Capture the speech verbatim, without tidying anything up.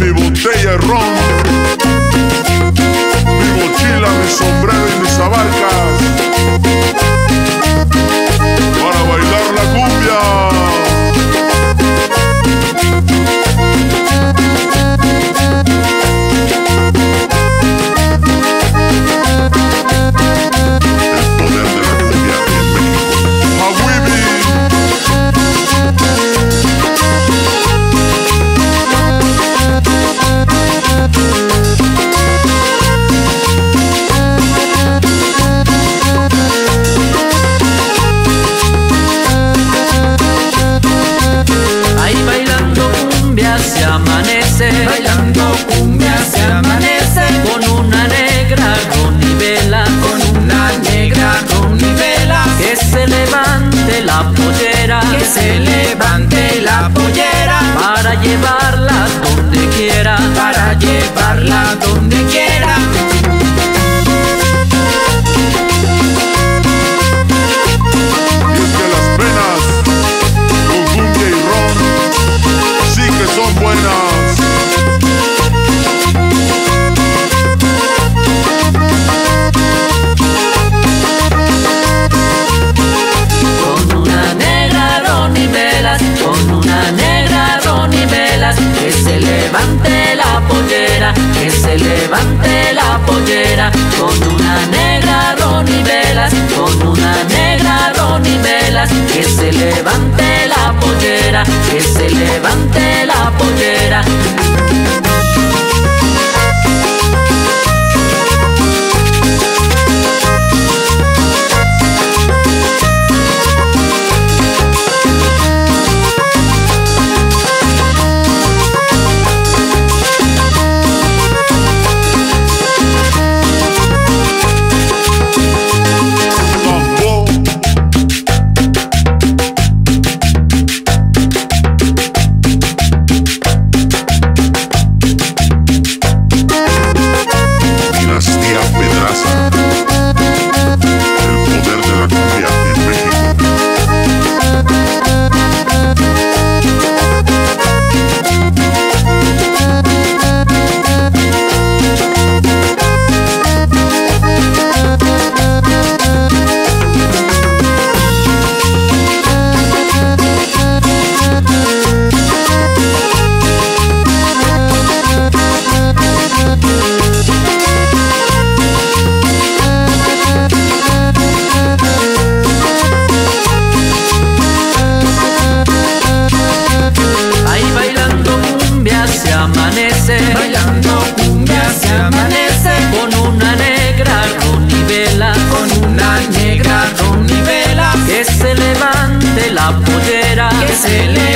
mi botella de ron, mi mochila, mi sombrero y mis abarcas para bailar la cumbia. El poder de la cumbia en México. Hawibi. Ahí bailando cumbia se amanece, bailando cumbia se amanece, con una negra, ron y vela, con una negra, ron y vela, que se levante la pollera, que se levante la pollera, para llevarla donde quiera, para llevarla donde quiera. Y es que las penas con cumbia y ron sí que son buenas. Que se levante la pollera, que se levante la pollera, con una negra, ron y velas, con una negra, ron y velas, que se levante la pollera, que se levante la pollera. Se le